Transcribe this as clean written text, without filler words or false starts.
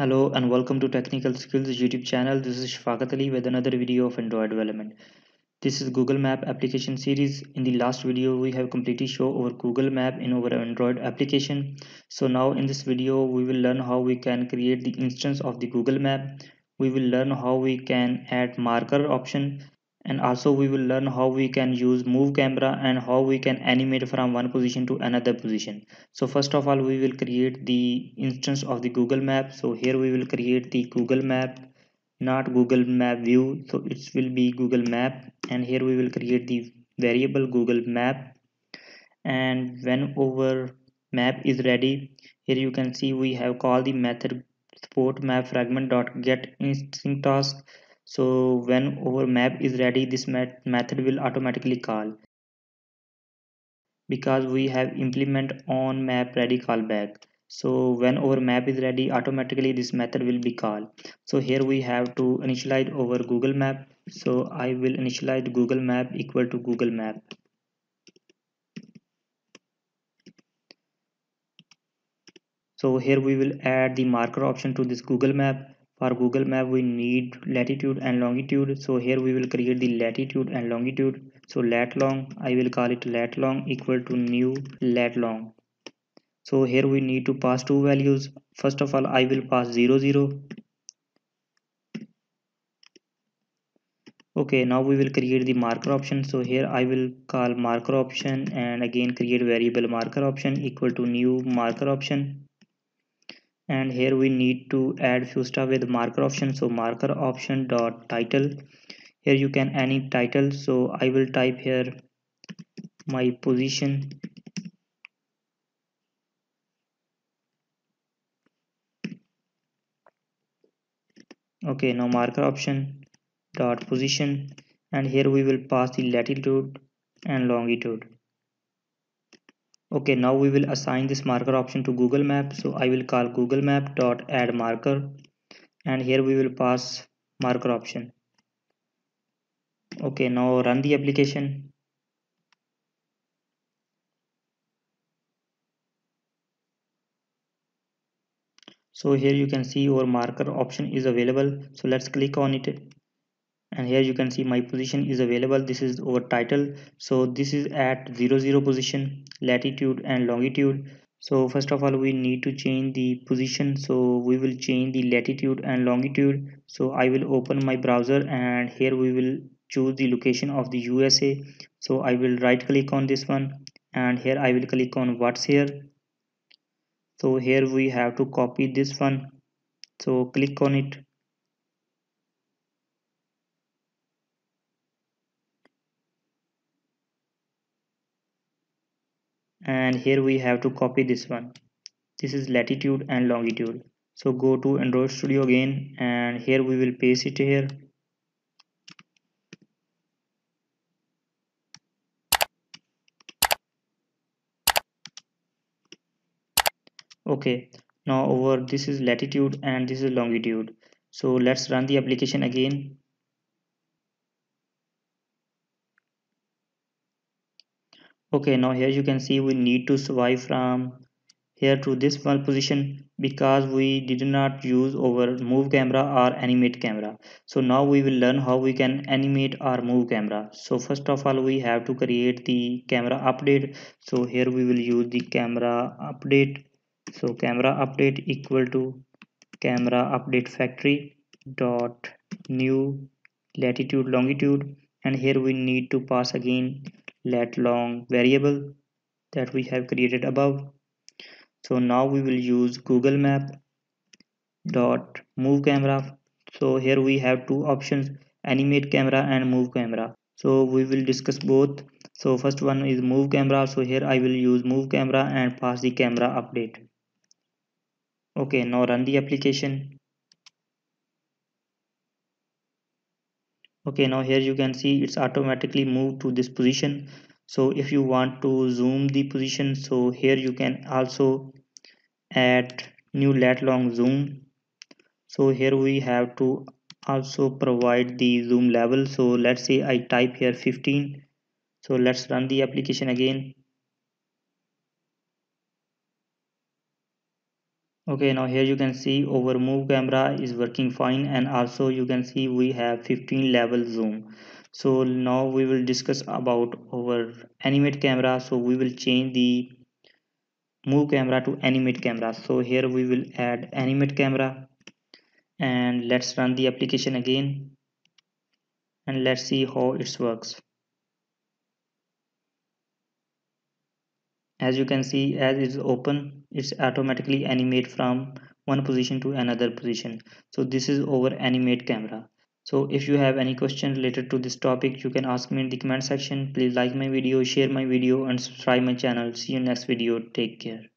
Hello and welcome to Technical Skills YouTube channel. This is Shafaqat Ali with another video of Android development. This is Google Map application series. In the last video we have completely shown our Google Map in our Android application. So now in this video we will learn how we can create the instance of the Google Map. We will learn how we can add marker option, and also we will learn how we can use move camera and how we can animate from one position to another position. So first of all we will create the instance of the Google Map. So here we will create the Google Map, not Google Map view, so it will be Google Map, and here we will create the variable Google Map. And when our map is ready, here you can see we have called the method support map fragment dot get instant task. So when our map is ready, this method will automatically call because we have implement on map ready callback. So when our map is ready, automatically this method will be called. So here we have to initialize our Google Map. So I will initialize Google Map equal to Google Map. So here we will add the marker option to this Google Map. For Google Map we need latitude and longitude, so here we will create the latitude and longitude. So LatLng, I will call it LatLng equal to new LatLng. So here we need to pass two values. First of all I will pass 00. Okay, now we will create the marker option. So here I will call marker option and again create variable marker option equal to new marker option. And here we need to add few stuff with marker option. So marker option dot title, here you can any title. So I will type here my position. Okay, now marker option dot position, and here we will pass the latitude and longitude. Okay, now we will assign this marker option to Google Map. So I will call Google Map dot add marker, and here we will pass marker option. Okay, now run the application. So here you can see our marker option is available. So let's click on it. And here you can see my position is available. This is our title. So this is at 00 position, latitude and longitude. So first of all we need to change the position. So we will change the latitude and longitude. So I will open my browser, and here we will choose the location of the USA. So I will right click on this one, and here I will click on what's here. So here we have to copy this one. So click on it. And here we have to copy this one. This is latitude and longitude. So go to Android Studio again, and here we will paste it here. Okay, now over this is latitude and this is longitude. So let's run the application again. Okay, now here you can see we need to swipe from here to this one position because we did not use our move camera or animate camera. So now we will learn how we can animate or move camera. So first of all we have to create the camera update. So here we will use the camera update. So camera update equal to CameraUpdateFactory dot new latitude longitude, and here we need to pass again LatLng variable that we have created above. So now we will use Google Map dot move camera. So here we have two options, animate camera and move camera. So we will discuss both. So first one is move camera. So here I will use move camera and pass the camera update. Okay, now run the application. Okay, now here you can see it's automatically moved to this position. So if you want to zoom the position, so here you can also add new LatLng zoom. So here we have to also provide the zoom level. So let's say I type here 15. So let's run the application again. Okay, now here you can see over move camera is working fine, and also you can see we have 15 level zoom. So now we will discuss about our animate camera. So we will change the move camera to animate camera. So here we will add animate camera, and let's run the application again and let's see how it works. As you can see, as it's open, it's automatically animate from one position to another position. So this is our animate camera. So if you have any question related to this topic, you can ask me in the comment section. Please like my video, share my video, and subscribe my channel. See you next video. Take care.